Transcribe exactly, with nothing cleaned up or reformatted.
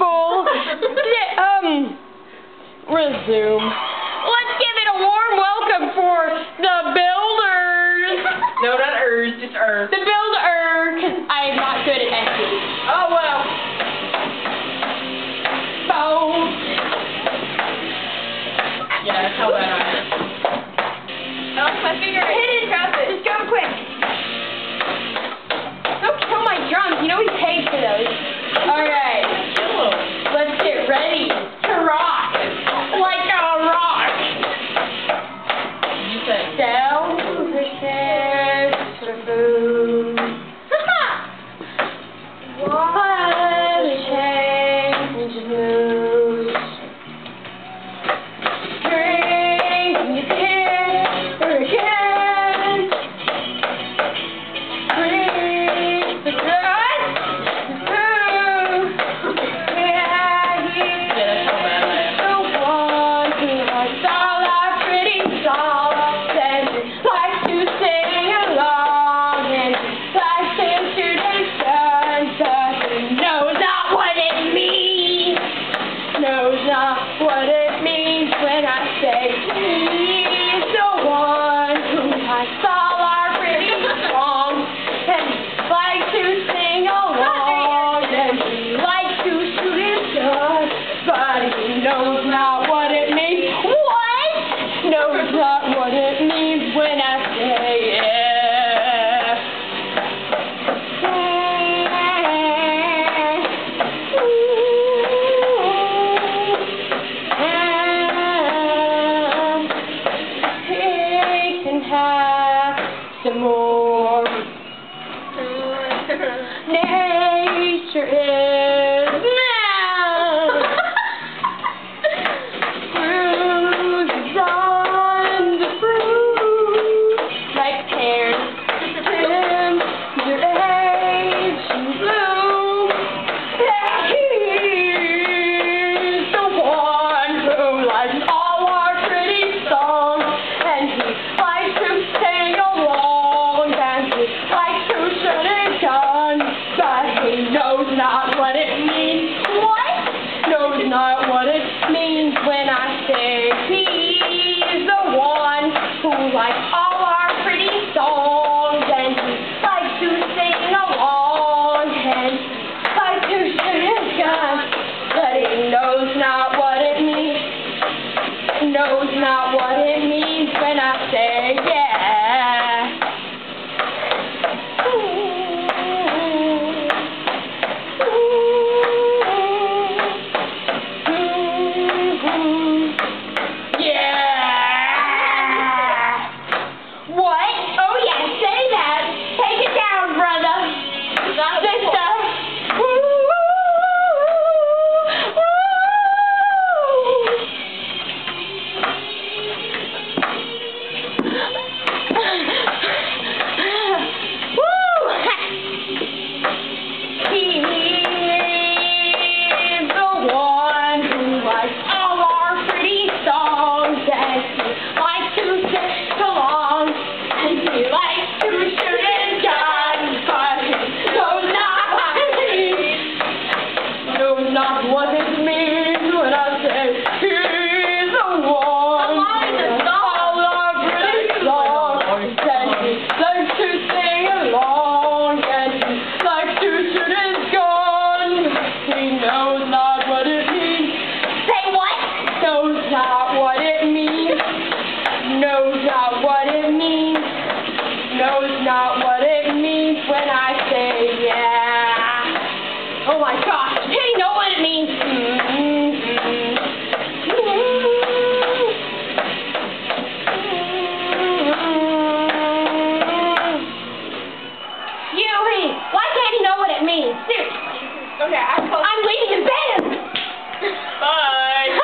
people. Yeah, um, resume. Let's give it a warm welcome for the builders. No, not ers, just er. The builder. I am not good at S E. Oh well. So. Yeah, that's how bad I am. I lost my finger. I hit it. Grab it. Just go quick. You know we paid for those. Alright. Let's get ready to rock. Like a rock. You said down the what a change news. Bring it here again. Bring the girl. What it means when I say he's the one who I saw our pretty song and like to sing along and he likes to shoot his gun, but he knows not what it means. What? Knows not what it means when I say yeah. yeah. Some more. Nature is mad. Bruises on the fruit, like pears. In your age you bloom. And he's the one who likes all our pretty songs, and he likes to sing along. Knows not what it means. What? Knows not what it means when I say he's the one who likes all our pretty songs and he likes to sing along and likes to shoot his gun, but he knows not what it means. Knows not what it means when I say yeah. Knows not what it means. Knows not what it means when I say yeah. Oh my gosh, hey, know what it means. Yuri, why can't he know what it means? Seriously. Okay, I'm leaving his bed. Bye.